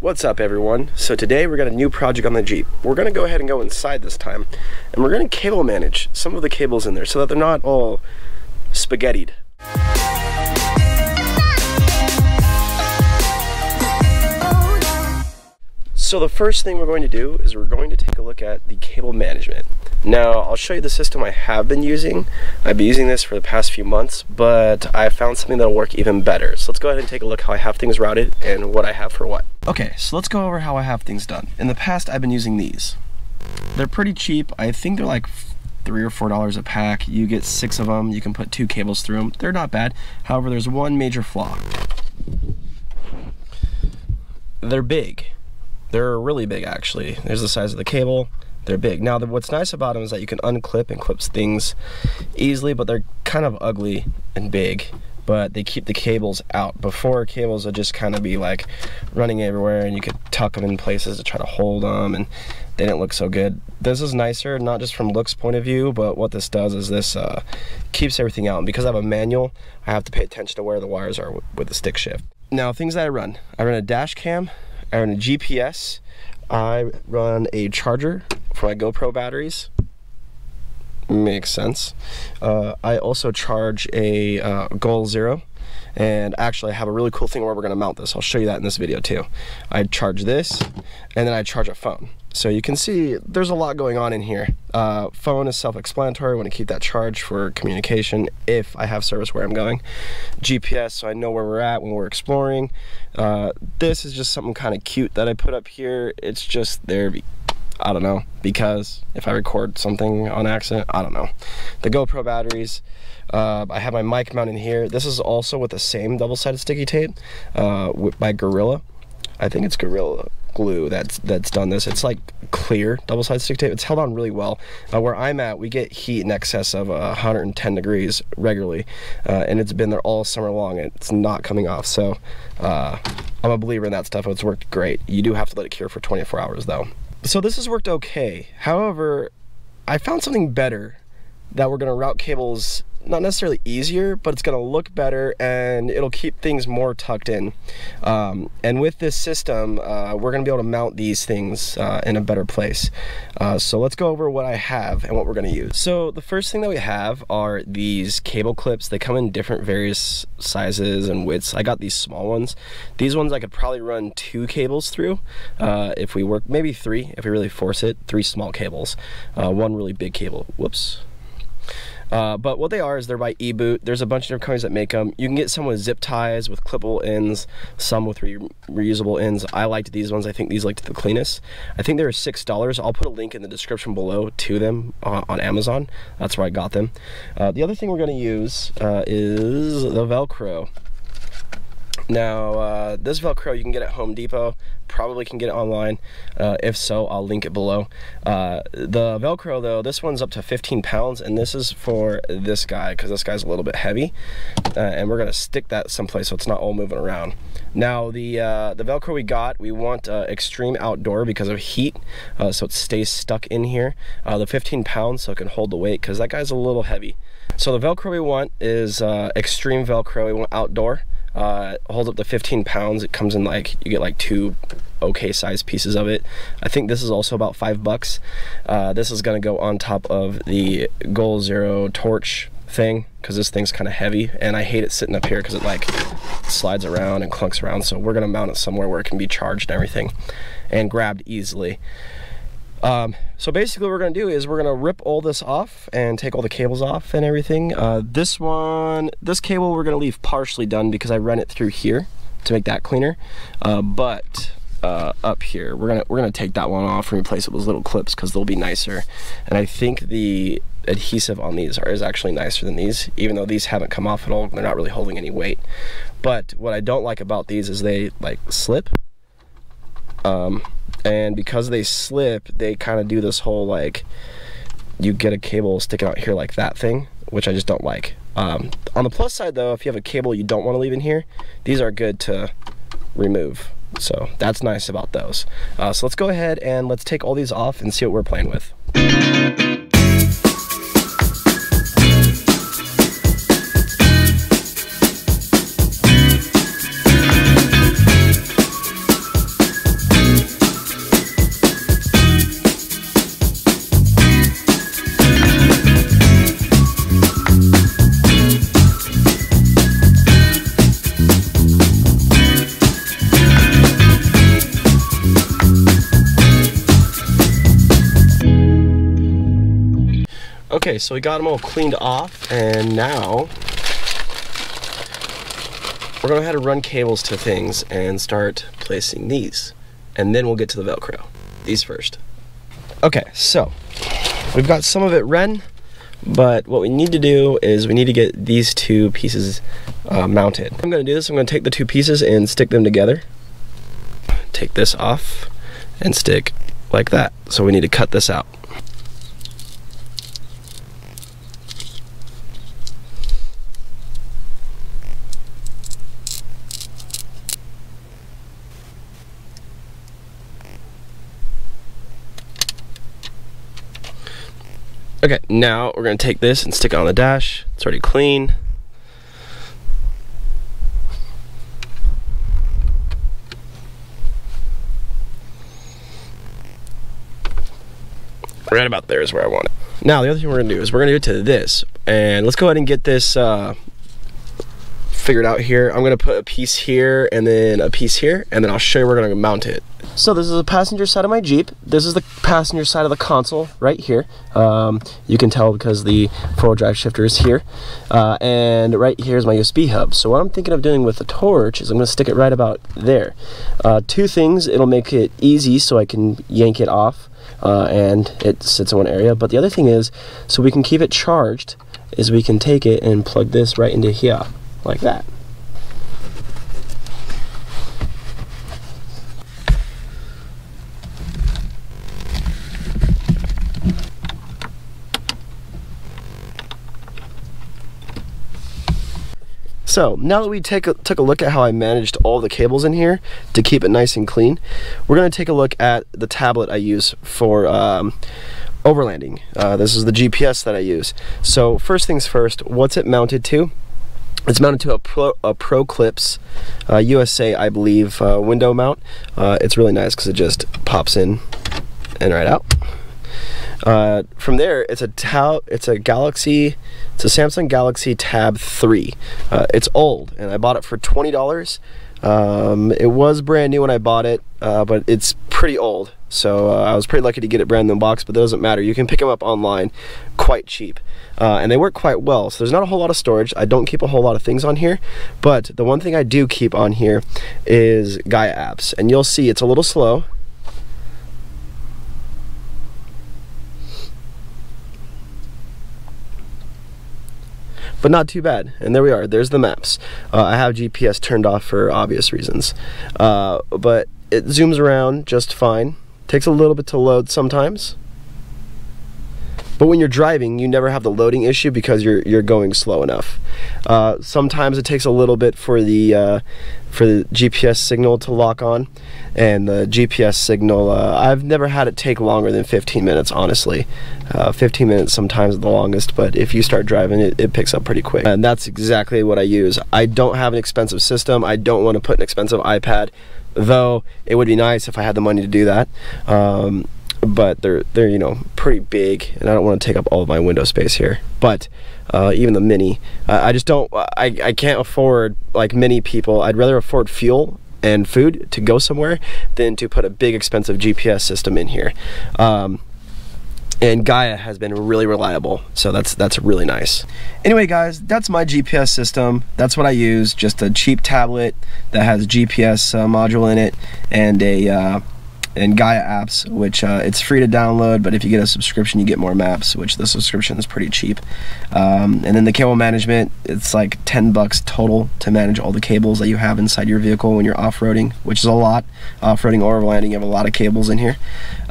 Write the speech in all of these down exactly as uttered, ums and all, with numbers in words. What's up, everyone? So today we're got a new project on the Jeep. We're gonna go ahead and go inside this time, and we're gonna cable manage some of the cables in there so that they're not all spaghettied. So the first thing we're going to do is we're going to take a look at the cable management. Now, I'll show you the system I have been using. I've been using this for the past few months, but I found something that'll work even better. So let's go ahead and take a look how I have things routed and what I have for what. Okay, so let's go over how I have things done. In the past, I've been using these. They're pretty cheap. I think they're like three or four dollars a pack. You get six of them. You can put two cables through them. They're not bad. However, there's one major flaw. They're big. They're really big, actually. There's the size of the cable. They're big. Now, the, what's nice about them is that you can unclip and clip things easily, but they're kind of ugly and big, but they keep the cables out. Before, cables would just kind of be like running everywhere, and you could tuck them in places to try to hold them, and they didn't look so good. This is nicer, not just from looks point of view, but what this does is this uh, keeps everything out. And because I have a manual, I have to pay attention to where the wires are with, with the stick shift. Now, things that I run. I run a dash cam. I run a G P S, I run a charger for my GoPro batteries, makes sense. Uh, I also charge a uh, Goal Zero, and actually I have a really cool thing where we're going to mount this. I'll show you that in this video too. I charge this, and then I charge a phone. So you can see there's a lot going on in here. Uh, phone is self-explanatory. I want to keep that charged for communication if I have service where I'm going. G P S, so I know where we're at when we're exploring. Uh, this is just something kind of cute that I put up here. It's just there, I don't know, because if I record something on accident, I don't know. The GoPro batteries, uh, I have my mic mounted here. This is also with the same double-sided sticky tape uh, by Gorilla. I think it's Gorilla Glue that's that's done this. It's like clear double-sided stick tape. It's held on really well. Uh, where I'm at, we get heat in excess of uh, one hundred ten degrees regularly, uh, and it's been there all summer long. It's not coming off, so uh, I'm a believer in that stuff. It's worked great. You do have to let it cure for twenty-four hours, though. So this has worked okay. However, I found something better that we're going to route cables, not necessarily easier, but it's gonna look better and it'll keep things more tucked in. Um, and with this system, uh, we're gonna be able to mount these things uh, in a better place. Uh, so let's go over what I have and what we're gonna use. So the first thing that we have are these cable clips. They come in different various sizes and widths. I got these small ones. These ones I could probably run two cables through uh, if we work, maybe three, if we really force it, three small cables, uh, one really big cable, whoops. Uh, but what they are is they're by eBoot. There's a bunch of different companies that make them. You can get some with zip ties, with clippable ends, some with re reusable ends. I liked these ones. I think these looked the cleanest. I think they were six dollars. I'll put a link in the description below to them on, on Amazon. That's where I got them. Uh, the other thing we're going to use uh, is the Velcro. Now, uh, this Velcro you can get at Home Depot, probably can get it online. Uh, if so, I'll link it below. Uh, the Velcro, though, this one's up to fifteen pounds, and this is for this guy, because this guy's a little bit heavy, uh, and we're going to stick that someplace so it's not all moving around. Now, the, uh, the Velcro we got, we want uh, extreme outdoor because of heat, uh, so it stays stuck in here. Uh, the fifteen pounds, so it can hold the weight, because that guy's a little heavy. So the Velcro we want is uh, extreme Velcro. We want outdoor. Uh, holds up to fifteen pounds. It comes in like, you get like two okay sized pieces of it. I think this is also about five bucks. Uh, this is gonna go on top of the Goal Zero torch thing, because this thing's kind of heavy and I hate it sitting up here because it like slides around and clunks around. So we're gonna mount it somewhere where it can be charged and everything and grabbed easily. Um, so basically what we're gonna do is we're gonna rip all this off and take all the cables off and everything. Uh, this one, this cable we're gonna leave partially done because I run it through here to make that cleaner. Uh, but uh, up here, we're gonna, we're gonna take that one off and replace it with little clips because they'll be nicer. And I think the adhesive on these are, is actually nicer than these, even though these haven't come off at all. They're not really holding any weight. But what I don't like about these is they like slip. Um, And because they slip, they kind of do this whole like, you get a cable sticking out here like that thing, which I just don't like. Um, on the plus side though, if you have a cable you don't want to leave in here, these are good to remove. So that's nice about those. Uh, so let's go ahead and let's take all these off and see what we're playing with. Okay, so we got them all cleaned off, and now we're going to have to run cables to things and start placing these, and then we'll get to the Velcro. These first. Okay, so we've got some of it red, but what we need to do is we need to get these two pieces uh, mounted. I'm going to do this. I'm going to take the two pieces and stick them together. Take this off and stick like that. So we need to cut this out. Okay, now we're going to take this and stick it on the dash. It's already clean. Right about there is where I want it. Now, the other thing we're going to do is we're going to do it to this. And let's go ahead and get this uh, figured out here. I'm going to put a piece here and then a piece here, and then I'll show you where we're going to mount it. So this is the passenger side of my Jeep. This is the passenger side of the console right here. Um, you can tell because the four-wheel drive shifter is here. Uh, and right here is my U S B hub. So what I'm thinking of doing with the torch is I'm going to stick it right about there. Uh, two things, it'll make it easy so I can yank it off uh, and it sits in one area. But the other thing is, so we can keep it charged, is we can take it and plug this right into here, like that. So now that we take a, took a look at how I managed all the cables in here to keep it nice and clean, we're going to take a look at the tablet I use for um, overlanding. Uh, this is the G P S that I use. So first things first, what's it mounted to? It's mounted to a Pro, a Pro Clips uh, U S A, I believe, uh, window mount. Uh, it's really nice because it just pops in and right out. Uh, from there, it's a tab, it's a Galaxy, it's a Samsung Galaxy Tab three. Uh, it's old, and I bought it for twenty dollars. Um, it was brand new when I bought it, uh, but it's pretty old. So uh, I was pretty lucky to get it brand new in box, but that doesn't matter. You can pick them up online quite cheap, uh, and they work quite well. So there's not a whole lot of storage. I don't keep a whole lot of things on here, but the one thing I do keep on here is Gaia apps, and you'll see it's a little slow. But not too bad, and there we are. There's the maps. Uh, I have G P S turned off for obvious reasons, uh, but it zooms around just fine. Takes a little bit to load sometimes, but when you're driving, you never have the loading issue because you're you're going slow enough. Uh, sometimes it takes a little bit for the uh, for the G P S signal to lock on, and the G P S signal. Uh, I've never had it take longer than fifteen minutes, honestly. Uh, fifteen minutes sometimes is the longest, but if you start driving, it, it picks up pretty quick. And that's exactly what I use. I don't have an expensive system. I don't want to put an expensive iPad, though it would be nice if I had the money to do that. Um, but they're they're you know, pretty big, and I don't want to take up all of my window space here. But uh, even the Mini, uh, I just don't I, I can't afford, like many people, I'd rather afford fuel and food to go somewhere than to put a big expensive G P S system in here. Um, and Gaia has been really reliable, so that's that's really nice. Anyway guys, that's my G P S system. That's what I use, just a cheap tablet that has a G P S uh, module in it and a uh, and Gaia apps, which uh, it's free to download, but if you get a subscription, you get more maps, which the subscription is pretty cheap. Um, and then the cable management, it's like ten bucks total to manage all the cables that you have inside your vehicle when you're off-roading, which is a lot. Off-roading or overlanding, you have a lot of cables in here.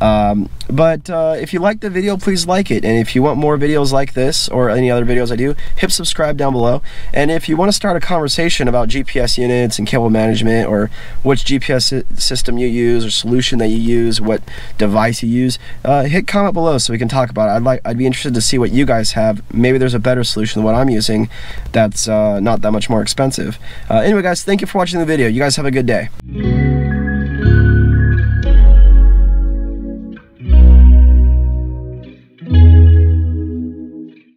Um, but uh, if you like the video, please like it. And if you want more videos like this or any other videos I do, hit subscribe down below. And if you want to start a conversation about G P S units and cable management, or which G P S system you use or solution that you use, what device you use, uh, hit comment below so we can talk about it. I'd like I'd be interested to see what you guys have. Maybe there's a better solution than what I'm using that's uh, not that much more expensive. Uh, anyway guys, thank you for watching the video. You guys have a good day.